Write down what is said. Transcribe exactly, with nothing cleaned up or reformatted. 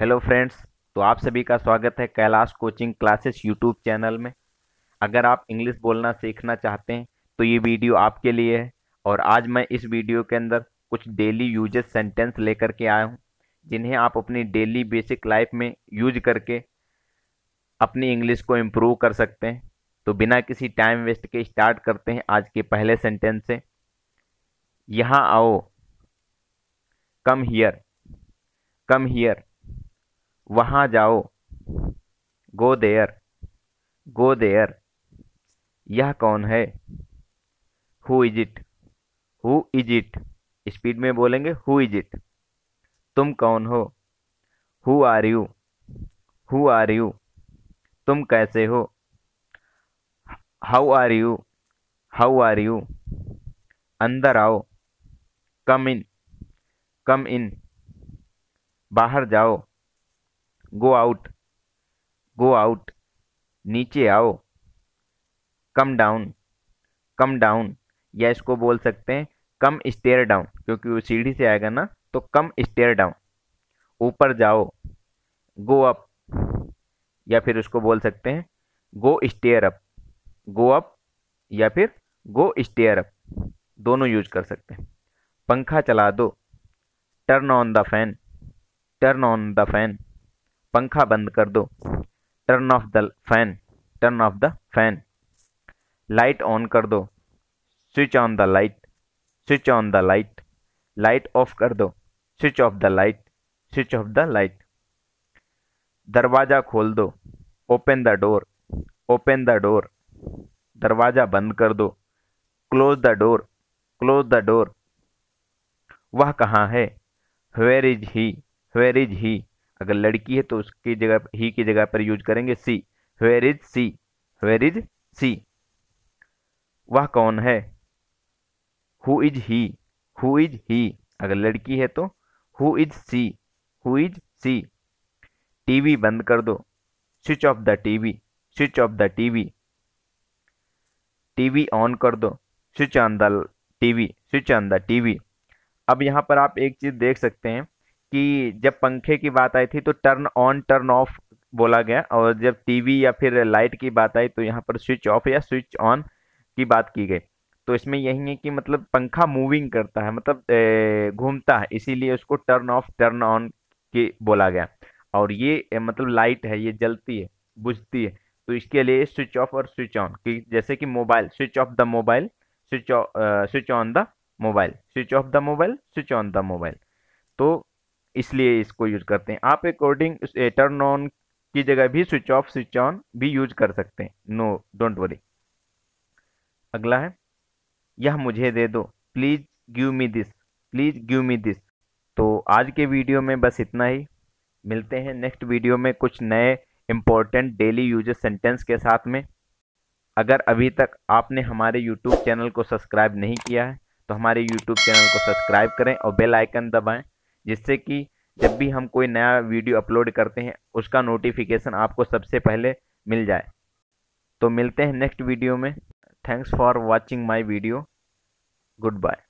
Hello friends, तो आप सभी का स्वागत है Kailash coaching classes YouTube channel में। अगर आप इंग्लिश बोलना सीखना चाहते हैं तो ये वीडियो आपके लिए है। और आज मैं इस वीडियो के अंदर कुछ डेली यूजेज सेंटेंस लेकर के आया हूँ, जिन्हें आप अपनी डेली बेसिक लाइफ में यूज करके अपनी इंग्लिश को इम्प्रूव कर सकते हैं। तो बिना किसी टाइम वेस्ट के स्टार्ट करते हैं आज के पहले सेंटेंस से। यहाँ आओ, कम हियर, कम हियर। वहाँ जाओ, गो देयर, गो देयर। यह कौन है, who is it, who is it. Speed में बोलेंगे हु इज इट। तुम कौन हो, who are you, who are you. तुम कैसे हो, how are you, how are you. अंदर आओ, कम इन, कम इन। बाहर जाओ, गो आउट, गो आउट। नीचे आओ, कम डाउन, कम डाउन। या इसको बोल सकते हैं कम स्टेयर डाउन, क्योंकि वो सीढ़ी से आएगा ना, तो कम स्टेयर डाउन। ऊपर जाओ, गो अप। या फिर उसको बोल सकते हैं go stair up, go up या फिर गो स्टेयर अप। दोनों यूज कर सकते हैं। पंखा चला दो, turn on the fan, turn on the fan. पंखा बंद कर दो, turn off the fan, turn off the fan. Light on कर दो, switch on the light, switch on the light. Light off कर दो, switch off the light, switch off the light. दरवाज़ा खोल दो, open the door, open the door. दरवाज़ा बंद कर दो, close the door, close the door. वह कहाँ है, where is he, where is he. अगर लड़की है तो उसकी जगह ही की जगह पर यूज करेंगे she, where is she, where is she. वह कौन है, who is he, who is he. अगर लड़की है तो who is she, who is she. TV बंद कर दो, switch off the TV, switch off the TV. TV on कर दो, switch on the TV, switch on the TV. अब यहाँ पर आप एक चीज़ देख सकते हैं कि जब पंखे की बात आई थी तो टर्न ऑन टर्न ऑफ बोला गया, और जब टीवी या फिर लाइट की बात आई तो यहाँ पर स्विच ऑफ या स्विच ऑन की बात की गई। तो इसमें यही है कि मतलब पंखा मूविंग करता है, मतलब घूमता है, इसीलिए उसको टर्न ऑफ टर्न ऑन की बोला गया। और ये मतलब लाइट है, ये जलती है, बुझती है, तो इसके लिए स्विच ऑफ और स्विच ऑन की। जैसे कि mobile, switch off the mobile, switch switch on the mobile, switch off the mobile, switch on the mobile. तो इसलिए इसको यूज करते हैं। आप अकॉर्डिंग टर्न ऑन की जगह भी स्विच ऑफ स्विच ऑन भी यूज कर सकते हैं, नो डोंट वरी। अगला है, यह मुझे दे दो, please give me this, please give me this. तो आज के वीडियो में बस इतना ही। मिलते हैं नेक्स्ट वीडियो में कुछ नए इम्पोर्टेंट डेली यूजेज सेंटेंस के साथ में। अगर अभी तक आपने हमारे यूट्यूब चैनल को सब्सक्राइब नहीं किया है तो हमारे यूट्यूब चैनल को सब्सक्राइब करें और बेल आइकन दबाएँ, जिससे कि जब भी हम कोई नया वीडियो अपलोड करते हैं उसका नोटिफिकेशन आपको सबसे पहले मिल जाए। तो मिलते हैं नेक्स्ट वीडियो में। Thanks for watching my video. Good bye.